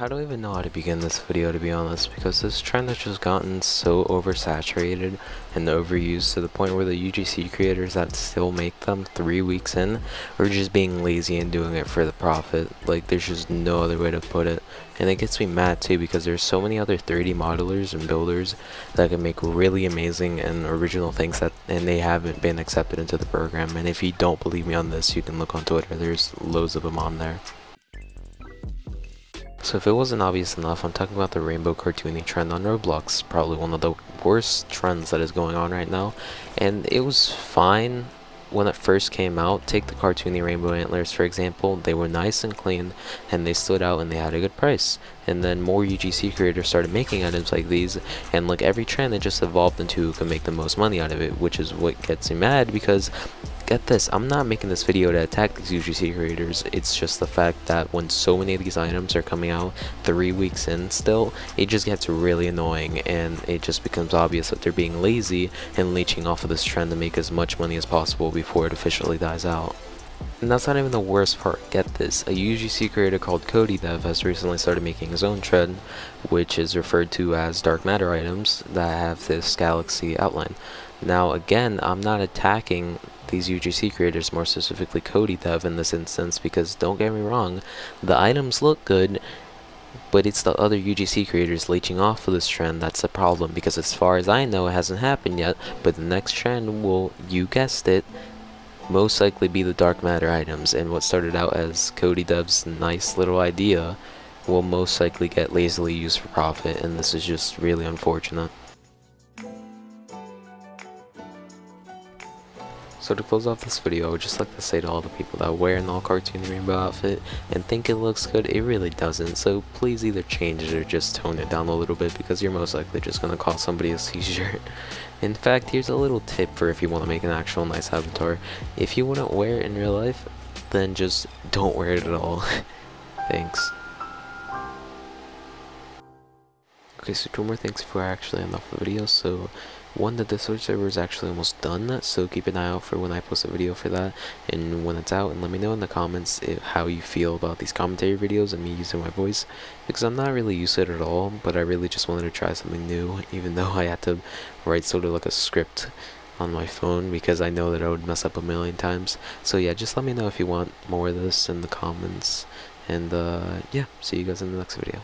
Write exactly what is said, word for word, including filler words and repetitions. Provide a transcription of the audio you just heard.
how do I even know how to begin this video, to be honest, because this trend has just gotten so oversaturated and overused to the point where the U G C creators that still make them three weeks in are just being lazy and doing it for the profit. Like, there's just no other way to put it. And it gets me mad too, because there's so many other three D modelers and builders that can make really amazing and original things that, and they haven't been accepted into the program. And if you don't believe me on this, you can look on Twitter, there's loads of them on there. So if it wasn't obvious enough, I'm talking about the Rainbow Cartoony trend on Roblox, probably one of the worst trends that is going on right now. And it was fine when it first came out. Take the Cartoony Rainbow Antlers for example, they were nice and clean and they stood out and they had a good price. And then more U G C creators started making items like these, and like every trend it just evolved into who can make the most money out of it, which is what gets me mad. Because get this, I'm not making this video to attack these U G C creators, it's just the fact that when so many of these items are coming out three weeks in still, it just gets really annoying and it just becomes obvious that they're being lazy and leeching off of this trend to make as much money as possible before it officially dies out. And that's not even the worst part, get this, a U G C creator called Cody Dev has recently started making his own trend, which is referred to as dark matter items that have this galaxy outline. Now again, I'm not attacking these U G C creators, more specifically Cody Dev in this instance, because don't get me wrong, the items look good, but it's the other U G C creators leeching off of this trend that's the problem, because as far as I know it hasn't happened yet, but the next trend will, you guessed it, most likely be the dark matter items, and what started out as Cody Dev's nice little idea will most likely get lazily used for profit, and this is just really unfortunate. So to close off this video, I would just like to say to all the people that wear an all Cartoony Rainbow outfit and think it looks good, it really doesn't, so please either change it or just tone it down a little bit, because you're most likely just going to cause somebody a seizure. In fact, here's a little tip for if you want to make an actual nice avatar, if you wouldn't wear it in real life, then just don't wear it at all. Thanks. Okay, so two more things before I actually end off the video. So one, that the Discord server is actually almost done, so keep an eye out for when I post a video for that, and when it's out, and let me know in the comments if, how you feel about these commentary videos and me using my voice, because I'm not really used to it at all, but I really just wanted to try something new, even though I had to write sort of like a script on my phone, because I know that I would mess up a million times. So yeah, just let me know if you want more of this in the comments, and uh, yeah, see you guys in the next video.